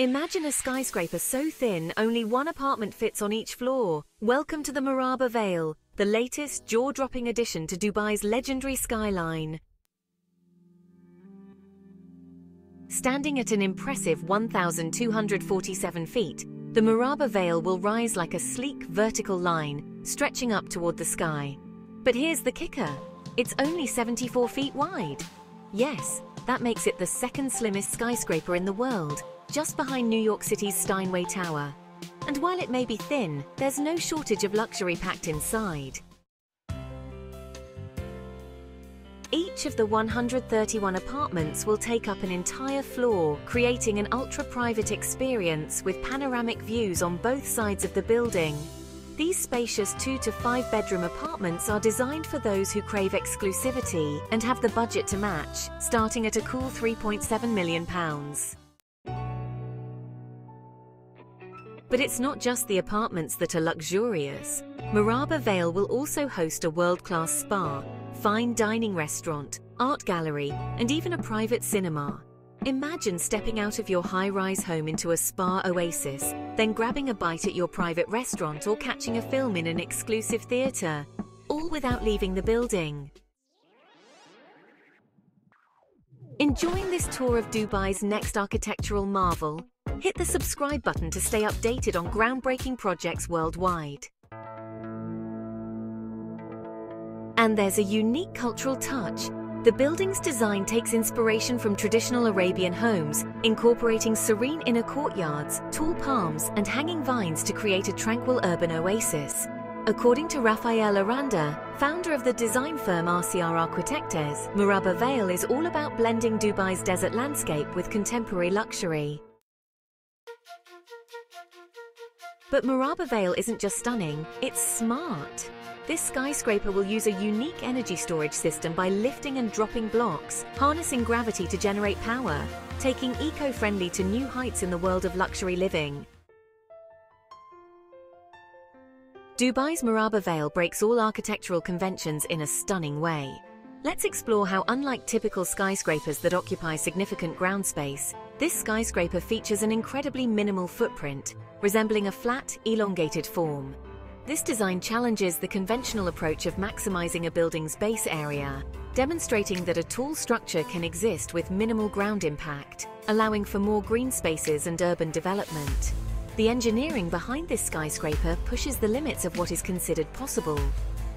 Imagine a skyscraper so thin only one apartment fits on each floor. Welcome to the Muraba Veil, the latest jaw-dropping addition to Dubai's legendary skyline. Standing at an impressive 1,247 feet, the Muraba Veil will rise like a sleek vertical line, stretching up toward the sky. But here's the kicker. It's only 74 feet wide. Yes, that makes it the second slimmest skyscraper in the world, just behind New York City's Steinway Tower. And while it may be thin, there's no shortage of luxury packed inside. Each of the 131 apartments will take up an entire floor, creating an ultra-private experience with panoramic views on both sides of the building. These spacious 2- to 5-bedroom apartments are designed for those who crave exclusivity and have the budget to match, starting at a cool £3.7 million. But it's not just the apartments that are luxurious. Muraba Veil will also host a world-class spa, fine dining restaurant, art gallery, and even a private cinema. Imagine stepping out of your high-rise home into a spa oasis, then grabbing a bite at your private restaurant or catching a film in an exclusive theatre, all without leaving the building. Enjoying this tour of Dubai's next architectural marvel? Hit the subscribe button to stay updated on groundbreaking projects worldwide. And there's a unique cultural touch. The building's design takes inspiration from traditional Arabian homes, incorporating serene inner courtyards, tall palms, and hanging vines to create a tranquil urban oasis. According to Rafael Aranda, founder of the design firm RCR Arquitectes, Muraba Veil is all about blending Dubai's desert landscape with contemporary luxury. But Muraba Veil isn't just stunning, it's smart. This skyscraper will use a unique energy storage system by lifting and dropping blocks, harnessing gravity to generate power, taking eco-friendly to new heights in the world of luxury living. Dubai's Muraba Veil breaks all architectural conventions in a stunning way. Let's explore how, unlike typical skyscrapers that occupy significant ground space, this skyscraper features an incredibly minimal footprint, resembling a flat, elongated form. This design challenges the conventional approach of maximizing a building's base area, demonstrating that a tall structure can exist with minimal ground impact, allowing for more green spaces and urban development. The engineering behind this skyscraper pushes the limits of what is considered possible.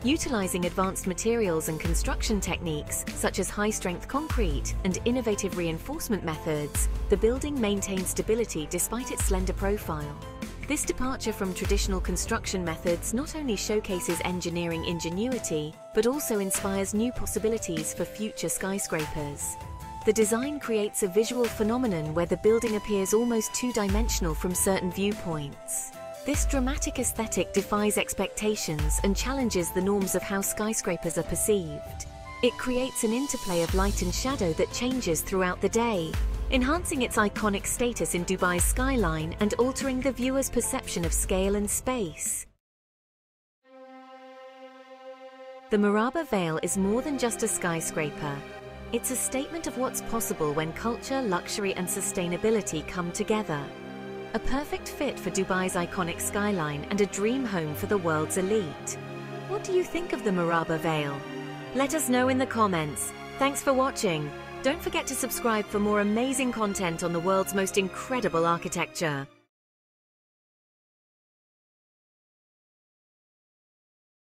Utilizing advanced materials and construction techniques, such as high-strength concrete and innovative reinforcement methods, the building maintains stability despite its slender profile. This departure from traditional construction methods not only showcases engineering ingenuity, but also inspires new possibilities for future skyscrapers. The design creates a visual phenomenon where the building appears almost two-dimensional from certain viewpoints. This dramatic aesthetic defies expectations and challenges the norms of how skyscrapers are perceived. It creates an interplay of light and shadow that changes throughout the day, enhancing its iconic status in Dubai's skyline and altering the viewer's perception of scale and space. The Muraba Veil is more than just a skyscraper. It's a statement of what's possible when culture, luxury, and sustainability come together. A perfect fit for Dubai's iconic skyline and a dream home for the world's elite. What do you think of the Muraba Veil? Let us know in the comments. Thanks for watching. Don't forget to subscribe for more amazing content on the world's most incredible architecture.